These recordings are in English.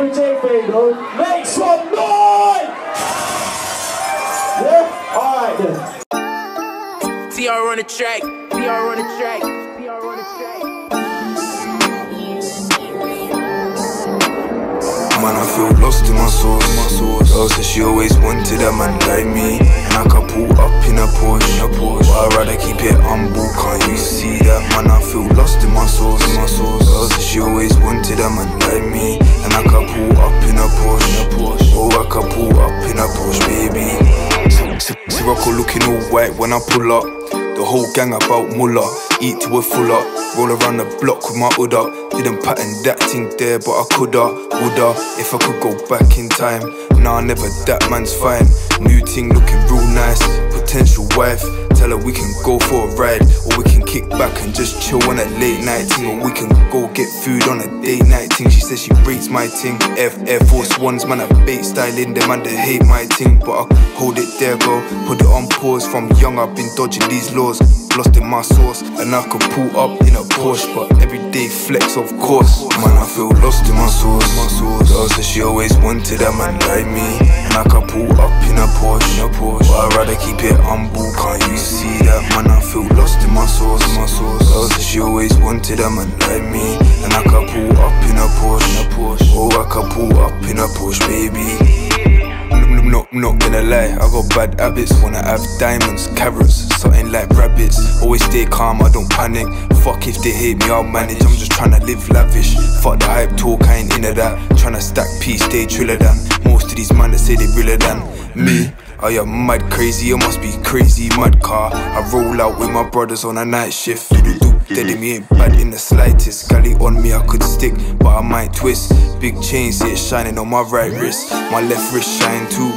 every day, baby. Make some noise! Yeah? Alright then. TR on the track. TR on the track. TR on the track. Man, I feel lost in my source. Girl says she always wanted a man like me, and I can pull up in a Porsche. But I'd rather keep it humble, can't you see that? Man, I feel lost in my source. Girl says she always wanted a man like me, and I can pull up in a Porsche. Oh, I can pull up in a Porsche, baby. Sirocco looking all white when I pull up. The whole gang about Muller, eat till we're full up. Roll around the block with my hood up. Didn't pattern that thing there, but I coulda, woulda. If I could go back in time, nah, never, that man's fine. New thing looking real nice, potential wife. Tell her we can go for a ride, or we can kick back and just chill on that late night thing, or we can go get food on a date night thing. She says she rates my thing. Air Force Ones, man, I bait styling them and they hate my thing, but I hold it there, girl. Put it on pause. From young I've been dodging these laws. Lost in my source, and I could pull up in a Porsche, but everyday flex, of course. Man, I feel lost in my source. Girl says she always wanted a man like me, and I could pull up in a Porsche. But I'd rather keep it humble, can't you see that? Man, I feel lost in my source. Girl says she always wanted a man like me, and I could pull up in a Porsche. Oh, I could pull up in a Porsche, baby. Not gonna lie, I got bad habits. Wanna have diamonds, carrots, something like rabbits. Always stay calm, I don't panic. Fuck if they hate me, I'll manage. I'm just tryna live lavish. Fuck the hype talk, I ain't into that. Tryna stack peas, stay triller than most of these man that say they realer than me. I am mad crazy, I must be crazy, mad car. I roll out with my brothers on a night shift. Dead in me ain't bad in the slightest. Galley on me I could stick, but I might twist. Big chain, see it shining on my right wrist. My left wrist shine too.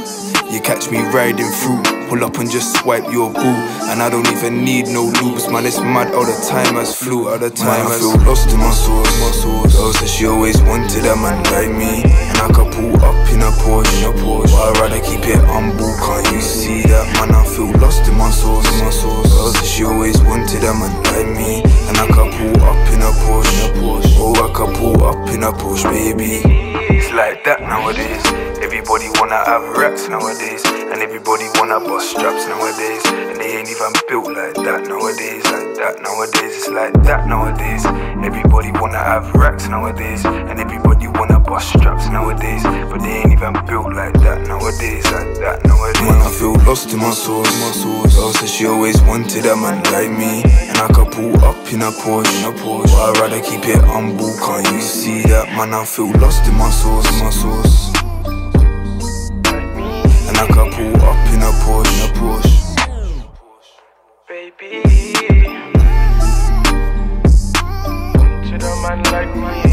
You catch me riding through. Pull up and just swipe your boo. And I don't even need no loops. Man, it's mad all the time as flew. All the time as flew. Man, I feel lost in my source. Girl says she always wanted a man like me, and I could pull up in a Porsche. But I'd rather keep it humble, can't you see that? Man, I feel lost in my source. Girl says she always wanted a man like me, and I could pull up in a Porsche. Oh, I could pull up in a Porsche, baby. It's like that nowadays. Everybody wanna have racks nowadays, and everybody wanna bust straps nowadays, and they ain't even built like that nowadays. Like that nowadays, it's like that nowadays. Everybody wanna have racks nowadays, and everybody wanna bust straps nowadays, but they ain't even built like that nowadays. Like that nowadays. Man, I feel lost in my source. Girl says she always wanted a man like me, and I could pull up in a Porsche. But I'd rather keep it humble, can't you see that? Man, I feel lost in my source. And I can pull up in a Porsche, Baby, to the man like me.